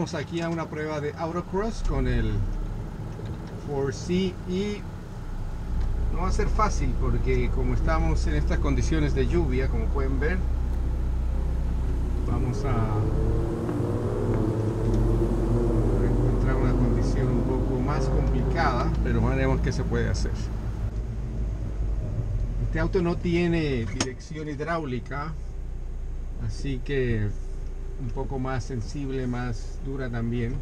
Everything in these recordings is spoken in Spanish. Vamos aquí a una prueba de autocross con el 4C y no va a ser fácil porque como estamos en estas condiciones de lluvia, como pueden ver, vamos a encontrar una condición un poco más complicada, pero veremos qué se puede hacer. Este auto no tiene dirección hidráulica, así que un poco más sensible, más dura también.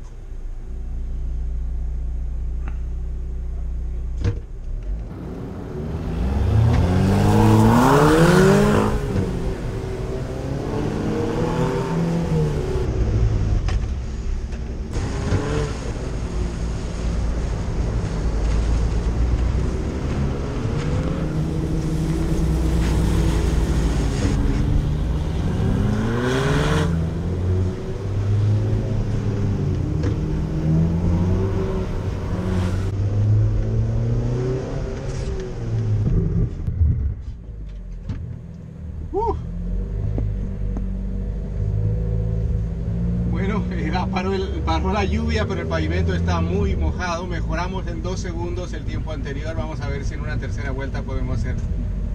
Paró la lluvia, pero el pavimento está muy mojado. Mejoramos en 2 segundos el tiempo anterior. Vamos a ver si en una tercera vuelta podemos hacer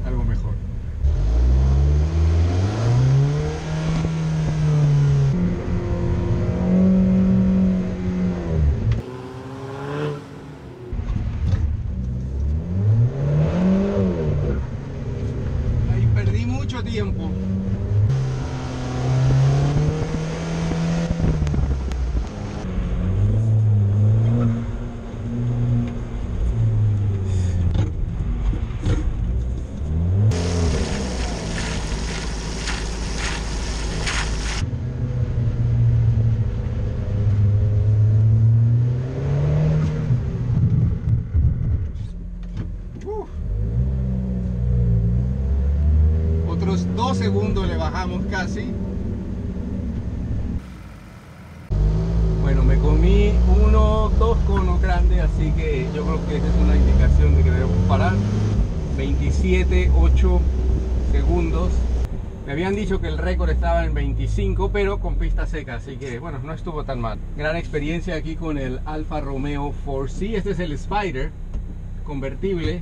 algo mejor. Ahí perdí mucho tiempo. Otros 2 segundos le bajamos casi. Bueno, me comí dos conos grandes, así que yo creo que esa es una indicación de que debemos parar. 27,8 segundos. Me habían dicho que el récord estaba en 25, pero con pista seca, así que bueno, no estuvo tan mal. Gran experiencia aquí con el Alfa Romeo 4C. Este es el Spider convertible,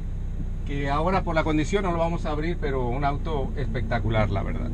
que ahora por la condición no lo vamos a abrir, pero un auto espectacular, la verdad.